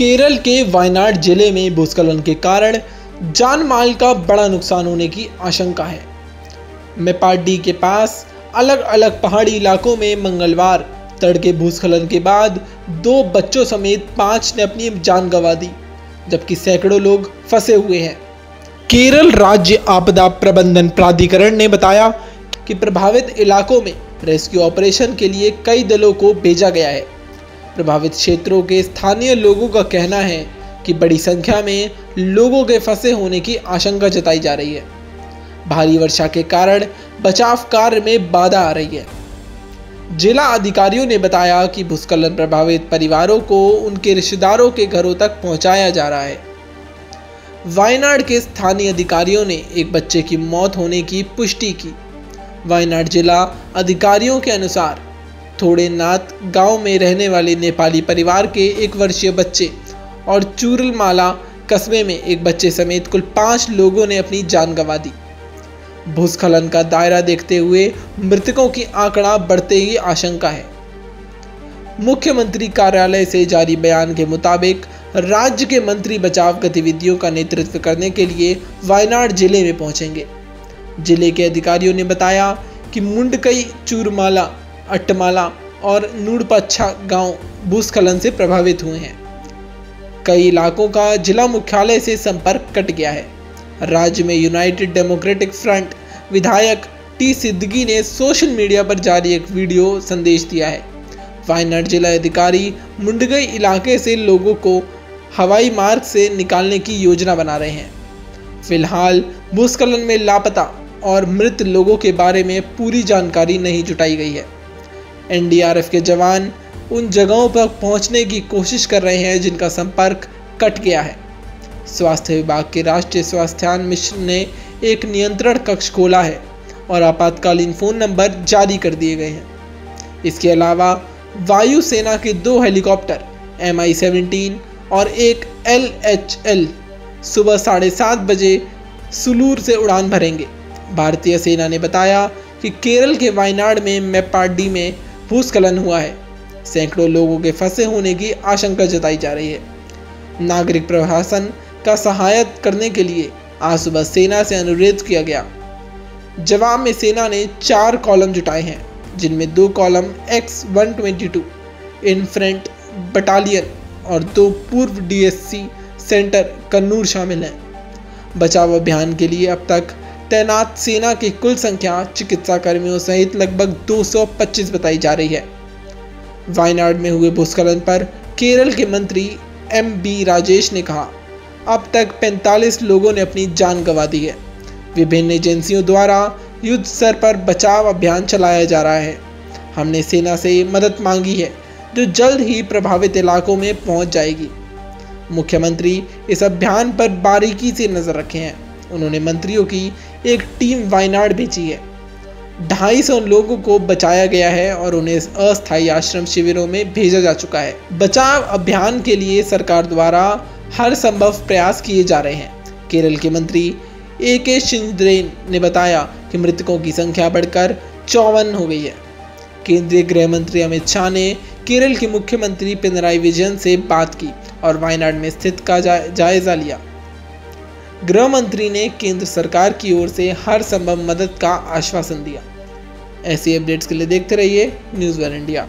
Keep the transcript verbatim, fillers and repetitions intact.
केरल के वायनाड जिले में भूस्खलन के कारण जान माल का बड़ा नुकसान होने की आशंका है। मेपाडी के पास अलग अलग पहाड़ी इलाकों में मंगलवार तड़के भूस्खलन के बाद दो बच्चों समेत पांच ने अपनी जान गंवा दी, जबकि सैकड़ों लोग फंसे हुए हैं। केरल राज्य आपदा प्रबंधन प्राधिकरण ने बताया कि प्रभावित इलाकों में रेस्क्यू ऑपरेशन के लिए कई दलों को भेजा गया है। प्रभावित क्षेत्रों के स्थानीय लोगों का कहना है कि बड़ी संख्या में लोगों के फंसे होने की आशंका जताई जा रही है। भारी वर्षा के कारण बचाव कार्य में बाधा आ रही है। जिला अधिकारियों ने बताया कि भूस्खलन प्रभावित परिवारों को उनके रिश्तेदारों के घरों तक पहुंचाया जा रहा है। वायनाड के स्थानीय अधिकारियों ने एक बच्चे की मौत होने की पुष्टि की। वायनाड जिला अधिकारियों के अनुसार थोड़े नाथ गांव में रहने वाले नेपाली परिवार के एक वर्षीय बच्चे और चूरलमाला कस्बे में एक बच्चे समेत कुल पाँच लोगों ने अपनी जान गंवा दी। भूस्खलन का दायरा देखते हुए मृतकों की आंकड़ा बढ़ते ही आशंका है। मुख्यमंत्री कार्यालय से जारी बयान के मुताबिक राज्य के मंत्री बचाव गतिविधियों का नेतृत्व करने के लिए वायनाड जिले में पहुंचेंगे। जिले के अधिकारियों ने बताया कि मुंडक्कई, चूरमाला, अट्टमाला और नूरपच्छा गांव भूस्खलन से प्रभावित हुए हैं। कई इलाकों का जिला मुख्यालय से संपर्क कट गया है। राज्य में यूनाइटेड डेमोक्रेटिक फ्रंट विधायक टी सिद्दीकी ने सोशल मीडिया पर जारी एक वीडियो संदेश दिया है। वायनाड जिला अधिकारी मुंडक्कई इलाके से लोगों को हवाई मार्ग से निकालने की योजना बना रहे हैं। फिलहाल भूस्खलन में लापता और मृत लोगों के बारे में पूरी जानकारी नहीं जुटाई गई है। एन डी आर एफ के जवान उन जगहों पर पहुंचने की कोशिश कर रहे हैं जिनका संपर्क कट गया है। स्वास्थ्य विभाग के राष्ट्रीय स्वास्थ्यान्न मिशन ने एक नियंत्रण कक्ष खोला है और आपातकालीन फ़ोन नंबर जारी कर दिए गए हैं। इसके अलावा वायुसेना के दो हेलीकॉप्टर एम आई सेवनटीन और एक एल एच एल सुबह साढ़े सात बजे सुलूर से उड़ान भरेंगे। भारतीय सेना ने बताया कि केरल के वायनाड में मेपाडी में भूस्खलन हुआ है। सैकड़ों लोगों के फंसे होने की आशंका जताई जा रही है। नागरिक प्रशासन का सहायता करने के लिए आज सुबह सेना से अनुरोध किया गया। जवाब में सेना ने चार कॉलम जुटाए हैं, जिनमें दो column ex one twenty two infantry battalion और दो पूर्व D S C center Kannur शामिल हैं। बचाव अभियान के लिए अब तक तैनात सेना की कुल संख्या चिकित्सा कर्मियों सहित लगभग दो सौ पच्चीस बताई जा रही है। वायनाड में हुए भूस्खलन पर केरल के मंत्री एम बी राजेश ने कहा, अब तक पैंतालीस लोगों ने अपनी जान गंवा दी है। विभिन्न एजेंसियों द्वारा युद्ध स्तर पर बचाव अभियान चलाया जा रहा है। हमने सेना से मदद मांगी है जो जल्द ही प्रभावित इलाकों में पहुंच जाएगी। मुख्यमंत्री इस अभियान पर बारीकी से नजर रखे हैं। उन्होंने मंत्रियों की एक टीम वायनाड भेजी है। ढाई सौ लोगों को बचाया गया है और उन्हें अस्थायी आश्रम शिविरों में भेजा जा चुका है। बचाव अभियान के लिए सरकार द्वारा हर संभव प्रयास किए जा रहे हैं। केरल के मंत्री ए के शिंद्रेन ने बताया कि मृतकों की संख्या बढ़कर चौवन हो गई है। केंद्रीय गृह मंत्री अमित शाह ने केरल के मुख्यमंत्री पिनराई विजयन से बात की और वायनाड में स्थिति का जा, जायजा लिया। गृह मंत्री ने केंद्र सरकार की ओर से हर संभव मदद का आश्वासन दिया। ऐसी अपडेट्स के लिए देखते रहिए न्यूज़ वर्ल्ड इंडिया।